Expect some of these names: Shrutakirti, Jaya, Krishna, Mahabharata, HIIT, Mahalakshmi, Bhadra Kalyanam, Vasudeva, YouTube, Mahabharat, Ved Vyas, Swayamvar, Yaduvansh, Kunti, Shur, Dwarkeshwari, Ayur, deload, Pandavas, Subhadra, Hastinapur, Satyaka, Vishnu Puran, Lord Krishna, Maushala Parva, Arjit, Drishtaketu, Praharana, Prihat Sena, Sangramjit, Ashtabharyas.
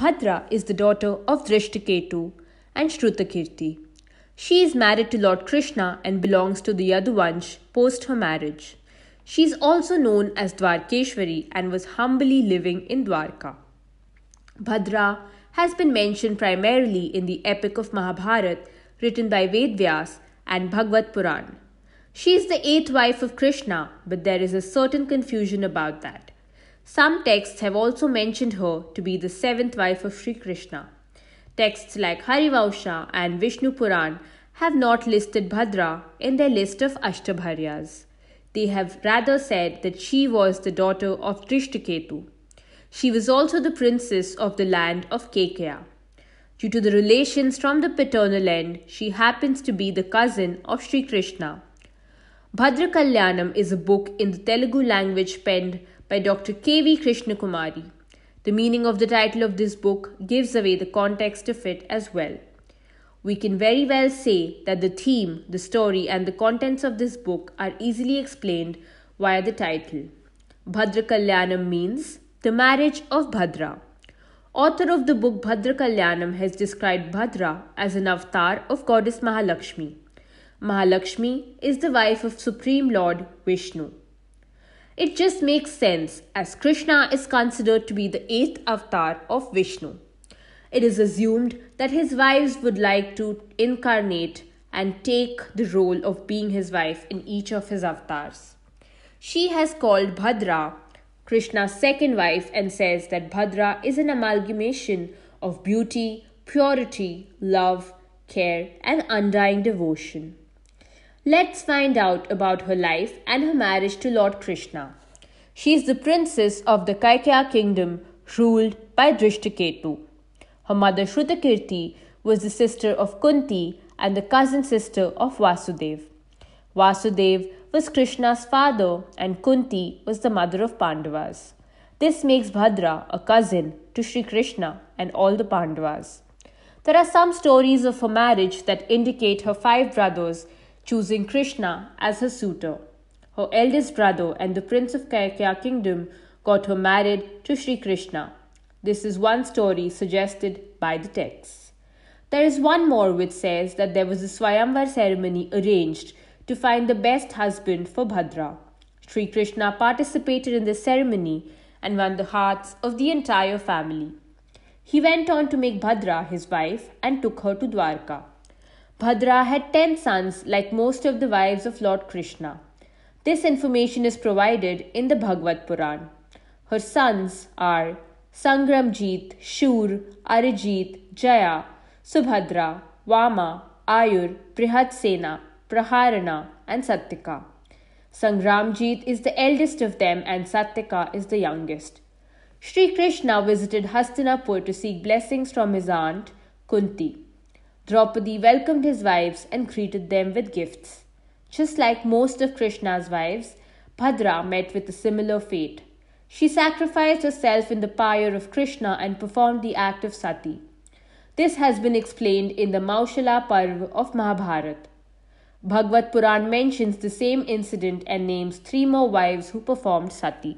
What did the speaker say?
Bhadra is the daughter of Drishtaketu and Shrutakirti. She is married to Lord Krishna and belongs to the Yaduvansh post her marriage. She is also known as Dwarkeshwari and was humbly living in Dwarka. Bhadra has been mentioned primarily in the epic of Mahabharat written by Ved Vyas and Bhagavat Puran. She is the eighth wife of Krishna, but there is a certain confusion about that. Some texts have also mentioned her to be the seventh wife of Sri Krishna. Texts like Harivamsa and Vishnu Puran have not listed Bhadra in their list of Ashtabharyas. They have rather said that she was the daughter of Drishtaketu. She was also the princess of the land of Kekaya. Due to the relations from the paternal end, she happens to be the cousin of Sri Krishna. Bhadra Kalyanam is a book in the Telugu language penned by Dr. KV Krishnakumari. The meaning of the title of this book gives away the context of it as well. We can very well say that the theme, the story, and the contents of this book are easily explained via the title. Bhadra Kalyanam means the marriage of Bhadra. Author of the book Bhadra Kalyanam has described Bhadra as an avatar of goddess Mahalakshmi. Mahalakshmi is the wife of Supreme Lord Vishnu. It just makes sense as Krishna is considered to be the eighth avatar of Vishnu. It is assumed that his wives would like to incarnate and take the role of being his wife in each of his avatars. She has called Bhadra Krishna's second wife and says that Bhadra is an amalgamation of beauty, purity, love, care, and undying devotion. Let's find out about her life and her marriage to Lord Krishna. She is the princess of the Kaikya kingdom ruled by Drishtaketu. Her mother Shrutakirti was the sister of Kunti and the cousin sister of Vasudeva. Vasudeva was Krishna's father and Kunti was the mother of Pandavas. This makes Bhadra a cousin to Sri Krishna and all the Pandavas. There are some stories of her marriage that indicate her five brothers choosing Krishna as her suitor. Her eldest brother and the prince of Kaikya kingdom got her married to Sri Krishna. This is one story suggested by the texts. There is one more which says that there was a Swayamvar ceremony arranged to find the best husband for Bhadra. Sri Krishna participated in the ceremony and won the hearts of the entire family. He went on to make Bhadra his wife and took her to Dwarka. Bhadra had 10 sons like most of the wives of Lord Krishna. This information is provided in the Bhagavat Puran. Her sons are Sangramjit, Shur, Arjit, Jaya, Subhadra, Vama, Ayur, Prihat Sena, Praharana and Satyaka. Sangramjit is the eldest of them and Satyaka is the youngest. Sri Krishna visited Hastinapur to seek blessings from his aunt Kunti. Draupadi welcomed his wives and greeted them with gifts. Just like most of Krishna's wives, Bhadra met with a similar fate. She sacrificed herself in the pyre of Krishna and performed the act of sati. This has been explained in the Maushala Parva of Mahabharata. Bhagavat Puran mentions the same incident and names three more wives who performed sati.